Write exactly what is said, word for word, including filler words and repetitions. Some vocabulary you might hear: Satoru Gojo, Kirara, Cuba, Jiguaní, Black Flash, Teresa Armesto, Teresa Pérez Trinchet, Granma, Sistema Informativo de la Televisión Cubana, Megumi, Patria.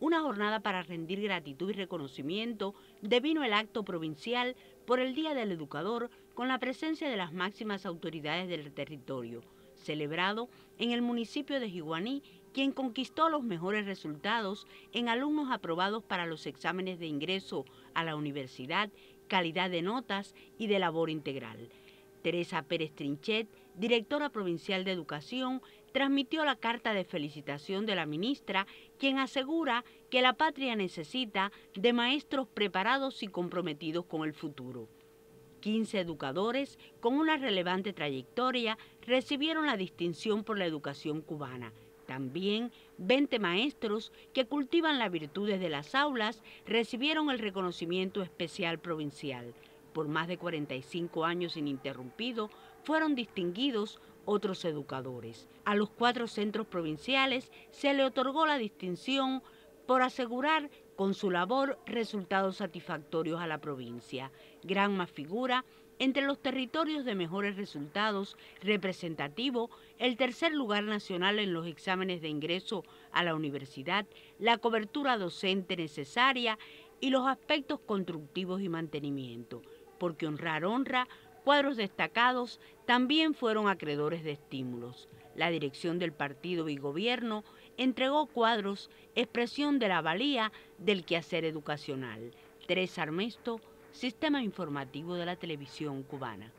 Una jornada para rendir gratitud y reconocimiento devino el acto provincial por el Día del Educador con la presencia de las máximas autoridades del territorio, celebrado en el municipio de Jiguaní, quien conquistó los mejores resultados en alumnos aprobados para los exámenes de ingreso a la universidad, calidad de notas y de labor integral. Teresa Pérez Trinchet, directora provincial de Educación, transmitió la carta de felicitación de la ministra, quien asegura que la patria necesita de maestros preparados y comprometidos con el futuro. quince educadores con una relevante trayectoria recibieron la distinción por la educación cubana. También veinte maestros que cultivan las virtudes de las aulas recibieron el reconocimiento especial provincial. Por más de cuarenta y cinco años ininterrumpido, fueron distinguidos otros educadores. A los cuatro centros provinciales se le otorgó la distinción por asegurar con su labor resultados satisfactorios a la provincia. Granma figura entre los territorios de mejores resultados, representativo el tercer lugar nacional en los exámenes de ingreso a la universidad, la cobertura docente necesaria y los aspectos constructivos y mantenimiento, porque honrar honra. Cuadros destacados también fueron acreedores de estímulos. La dirección del partido y gobierno entregó cuadros, expresión de la valía del quehacer educacional. Teresa Armesto, Sistema Informativo de la Televisión Cubana.